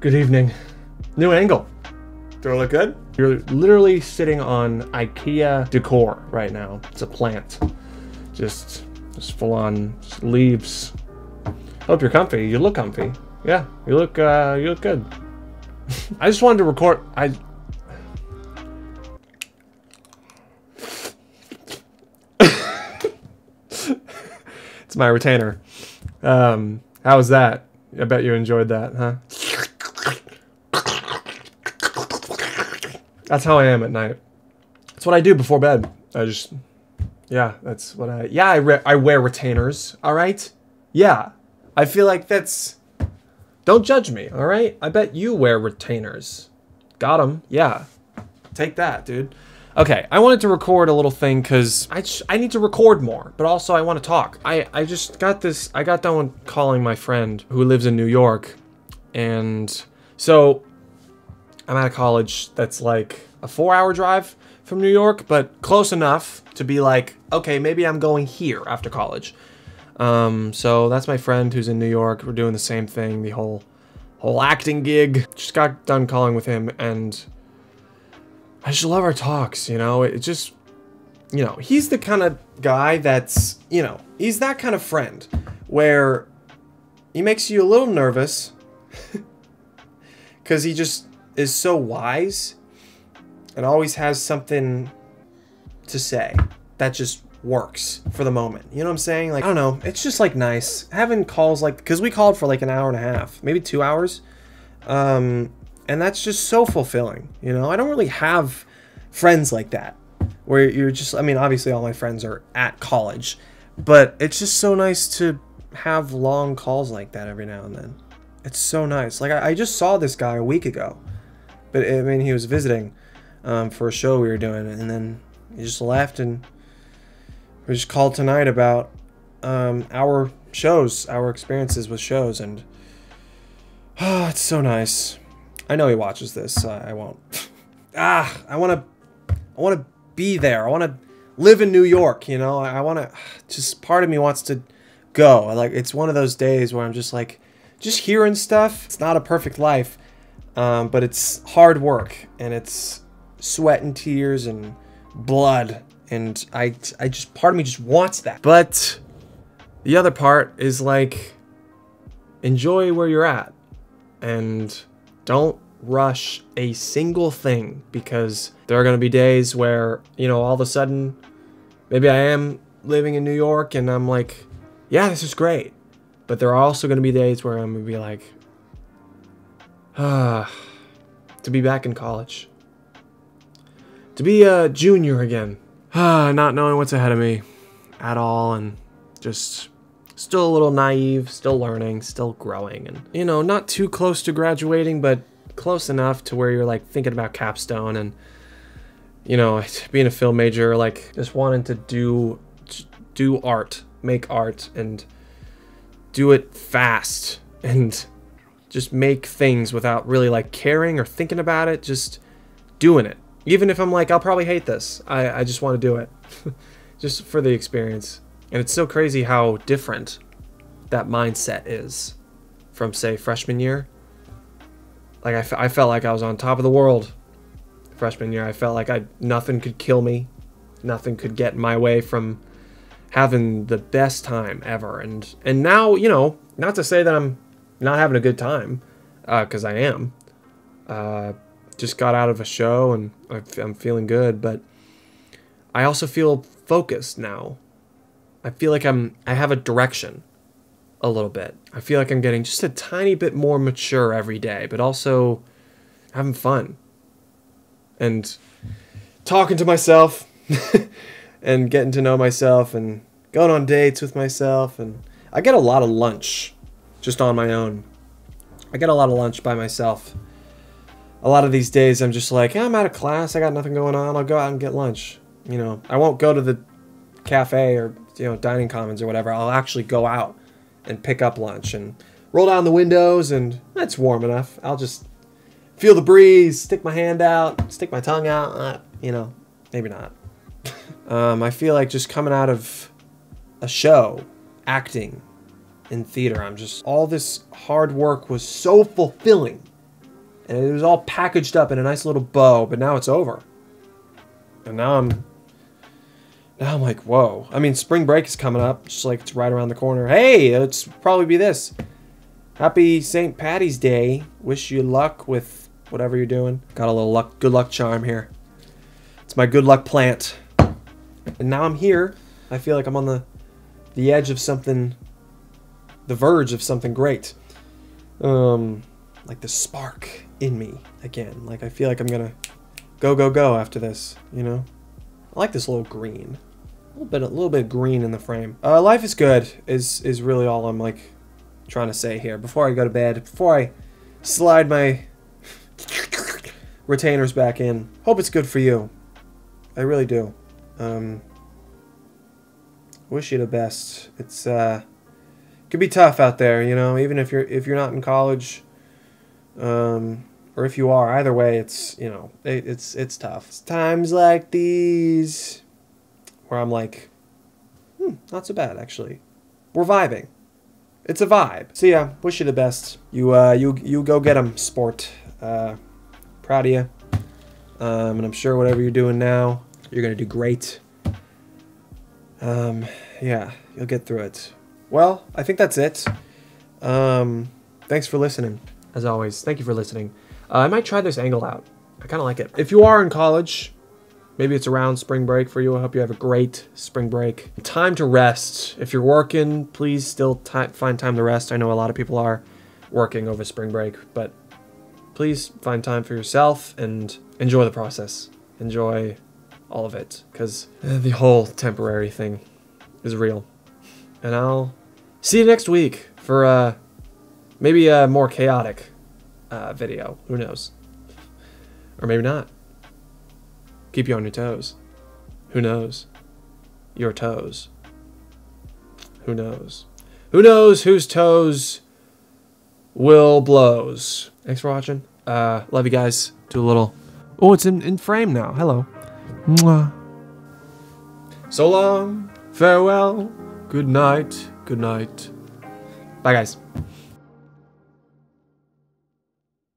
Good evening. New angle. Do I look good? You're literally sitting on IKEA decor right now. It's a plant. Just full on leaves. Hope you're comfy. You look comfy. Yeah, you look good. I just wanted to record. It's my retainer. How was that? I bet you enjoyed that, huh? That's how I am at night. That's what I do before bed. Yeah, that's what I... Yeah, I wear retainers, all right? Yeah, I feel like that's... Don't judge me, all right? I bet you wear retainers. Got them, yeah. Take that, dude. Okay, I wanted to record a little thing because I need to record more, but also I want to talk. I just got this, I got done calling my friend who lives in New York, and so I'm out of college. That's like a 4-hour drive from New York, but close enough to be like, okay, maybe I'm going here after college. So that's my friend who's in New York. We're doing the same thing, the whole acting gig. Just got done calling with him, and I just love our talks, you know? It just, you know, he's the kind of guy that's, you know, he's that kind of friend where he makes you a little nervous because he just is so wise and always has something to say that just works for the moment. You know what I'm saying? Like, I don't know. It's just like nice having calls like, because we called for like an hour and a half, maybe 2 hours. And that's just so fulfilling, you know? I don't really have friends like that, where you're just, I mean, obviously all my friends are at college, but it's just so nice to have long calls like that every now and then. It's so nice. Like, I just saw this guy a week ago, but I mean, he was visiting for a show we were doing, and then he just left, and we just called tonight about our shows, our experiences with shows, and oh, it's so nice. I know he watches this, so I won't. I want to be there. I want to live in New York, you know? I want to, just part of me wants to go. Like, it's one of those days where I'm just like, just hearing stuff. It's not a perfect life, but it's hard work, and it's sweat and tears and blood, and I just, part of me just wants that. But the other part is like, enjoy where you're at, and don't rush a single thing, because there are going to be days where, you know, all of a sudden, maybe I am living in New York and I'm like, yeah, this is great. But there are also going to be days where I'm going to be like, to be back in college, to be a junior again, not knowing what's ahead of me at all, and just still a little naive, still learning, still growing, and, you know, not too close to graduating, but close enough to where you're like thinking about capstone and, you know, being a film major, like just wanting to do art, make art, and do it fast, and just make things without really like caring or thinking about it, just doing it. Even if I'm like, I'll probably hate this, I just want to do it just for the experience. And it's so crazy how different that mindset is from, say, freshman year. Like, I felt like I was on top of the world freshman year. I felt like nothing could kill me. Nothing could get in my way from having the best time ever. And now, you know, not to say that I'm not having a good time, because I am. Just got out of a show, and I'm feeling good. But I also feel focused now. I feel like I have a direction a little bit. I feel like I'm getting just a tiny bit more mature every day, but also having fun and talking to myself and getting to know myself and going on dates with myself. And I get a lot of lunch just on my own. I get a lot of lunch by myself. A lot of these days I'm just like, yeah, I'm out of class. I got nothing going on. I'll go out and get lunch. You know, I won't go to the cafe or, you know, dining commons or whatever. I'll actually go out and pick up lunch and roll down the windows, and that's warm enough. I'll just feel the breeze, stick my hand out, stick my tongue out, you know, maybe not. I feel like just coming out of a show, acting, in theater. I'm just, all this hard work was so fulfilling. And it was all packaged up in a nice little bow, but now it's over. And now I'm like, whoa. I mean, spring break is coming up. It's just like, it's right around the corner. Hey, it's probably be this. Happy St. Patty's Day. Wish you luck with whatever you're doing. Got a little luck, good luck charm here. It's my good luck plant. And now I'm here. I feel like I'm on the edge of something, the verge of something great. Like the spark in me again. Like I feel like I'm gonna go, go, go after this, you know? I like this little green. A little bit of green in the frame. Life is good is really all I'm like trying to say here. Before I go to bed, before I slide my retainers back in. Hope it's good for you. I really do. Wish you the best. It's could be tough out there, you know, even if you're not in college. Or if you are, either way, it's, you know, it's tough. It's times like these where I'm like, not so bad, actually. We're vibing. It's a vibe. So yeah, wish you the best. You go get 'em, sport. Proud of you. And I'm sure whatever you're doing now, you're gonna do great. Yeah, you'll get through it. Well, I think that's it. Thanks for listening. As always, thank you for listening. I might try this angle out. I kind of like it. If you are in college, maybe it's around spring break for you. I hope you have a great spring break. Time to rest. If you're working, please still find time to rest. I know a lot of people are working over spring break, but please find time for yourself and enjoy the process. Enjoy all of it, because the whole temporary thing is real. And I'll see you next week for maybe a more chaotic video. Who knows? Or maybe not. Keep you on your toes. Who knows? Your toes. Who knows? Who knows whose toes will blows? Thanks for watching. Love you guys. Do a little... Oh, it's in frame now. Hello. Mwah. So long. Farewell. Good night. Good night. Bye, guys.